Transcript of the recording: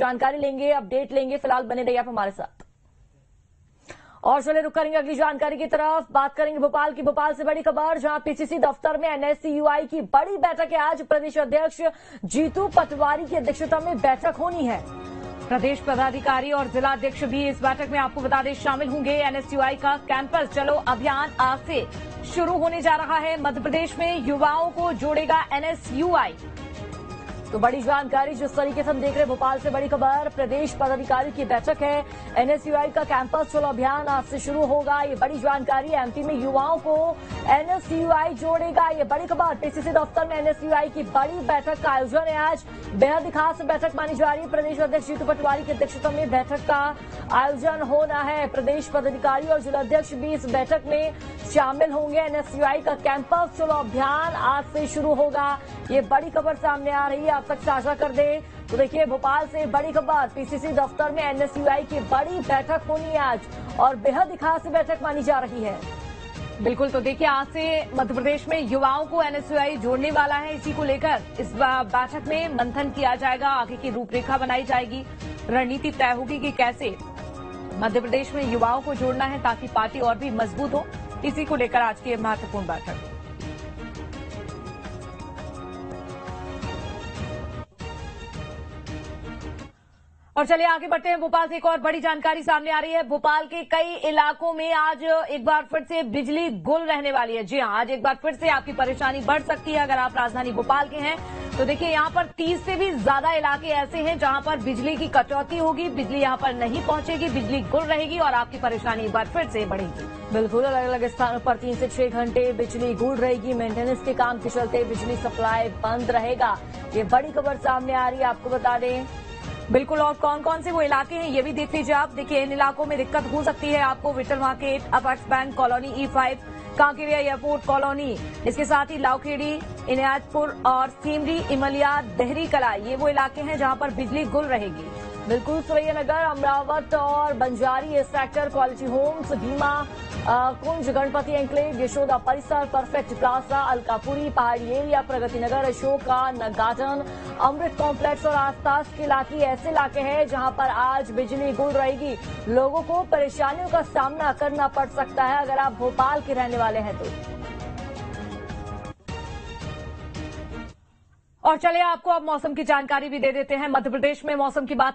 जानकारी लेंगे, अपडेट लेंगे। फिलहाल बने रहिए आप हमारे साथ। और चले रुक करेंगे अगली जानकारी की तरफ, बात करेंगे भोपाल की। भोपाल से बड़ी खबर, जहां पीसीसी दफ्तर में एनएसयूआई की बड़ी बैठक है आज। प्रदेश अध्यक्ष जीतू पटवारी की अध्यक्षता में बैठक होनी है। प्रदेश पदाधिकारी और जिलाध्यक्ष भी इस बैठक में, आपको बता दें, शामिल होंगे। एनएसयूआई का कैंपस चलो अभियान आज से शुरू होने जा रहा है। मध्य प्रदेश में युवाओं को जोड़ेगा एनएसयूआई। तो बड़ी जानकारी जिस तरीके से हम देख रहे हैं, भोपाल से बड़ी खबर, प्रदेश पदाधिकारी की बैठक है। एनएसयूआई का कैंपस चलो अभियान आज से शुरू होगा, ये बड़ी जानकारी। एमपी में युवाओं को एनएसयूआई जोड़ेगा, ये बड़ी खबर। पीसीसी दफ्तर में एनएसयूआई की बड़ी बैठक का आयोजन है आज। बेहद खास बैठक मानी जा रही है। प्रदेश अध्यक्ष जीतू पटवारी की अध्यक्षता में बैठक का आयोजन होना है। प्रदेश पदाधिकारी और जिलाध्यक्ष भी इस बैठक में शामिल होंगे। एनएसयूआई का कैंपस चलो अभियान आज से शुरू होगा, ये बड़ी खबर सामने आ रही है। आप तक साझा कर दे तो देखिए, भोपाल से बड़ी खबर, पीसीसी दफ्तर में एनएसयूआई की बड़ी बैठक होनी है आज और बेहद खास बैठक मानी जा रही है। बिल्कुल, तो देखिए आज से मध्य प्रदेश में युवाओं को एनएसयूआई जोड़ने वाला है। इसी को लेकर इस बैठक में मंथन किया जाएगा, आगे की रूपरेखा बनाई जाएगी, रणनीति तय होगी कि कैसे मध्य प्रदेश में युवाओं को जोड़ना है ताकि पार्टी और भी मजबूत हो। इसी को लेकर आज की महत्वपूर्ण बैठक। और चलिए आगे बढ़ते हैं, भोपाल से एक और बड़ी जानकारी सामने आ रही है। भोपाल के कई इलाकों में आज एक बार फिर से बिजली गुल रहने वाली है। जी हां, आज एक बार फिर से आपकी परेशानी बढ़ सकती है अगर आप राजधानी भोपाल के हैं तो। देखिए यहां पर 30 से भी ज्यादा इलाके ऐसे हैं जहां पर बिजली की कटौती होगी, बिजली यहां पर नहीं पहुंचेगी, बिजली गुल रहेगी और आपकी परेशानी एक बार फिर से बढ़ेगी। बिल्कुल, अलग अलग स्थानों पर 3 से 6 घंटे बिजली गुल रहेगी। मेंटेनेंस के काम के चलते बिजली सप्लाई बंद रहेगा, ये बड़ी खबर सामने आ रही है, आपको बता दें। बिल्कुल, और कौन कौन से वो इलाके हैं ये भी देख लीजिए आप। देखिए इन इलाकों में दिक्कत हो सकती है आपको। विट्ठल मार्केट, अपर्स bank colony, E5, Kankaria airport colony, इसके साथ ही लाउखेड़ी, इनायतपुर और सीमरी, इमलिया, देहरी कला, ये वो इलाके हैं जहां पर बिजली गुल रहेगी। बिल्कुल, सुरैया नगर, अमरावत और Banjari sector, quality homes, Bhima Kunj, Ganpati enclave, Yashoda Parisar, perfect plaza, Alkapuri, Pahadi area, Pragati Nagar, Ashoka, garden, Amrit complex और आसपास के इलाके ऐसे इलाके हैं जहां पर आज बिजली गुल रहेगी। लोगों को परेशानियों का सामना करना पड़ सकता है अगर आप भोपाल के रहने वाले हैं तो। और चलिए आपको अब मौसम की जानकारी भी दे देते हैं। मध्य प्रदेश में मौसम की बात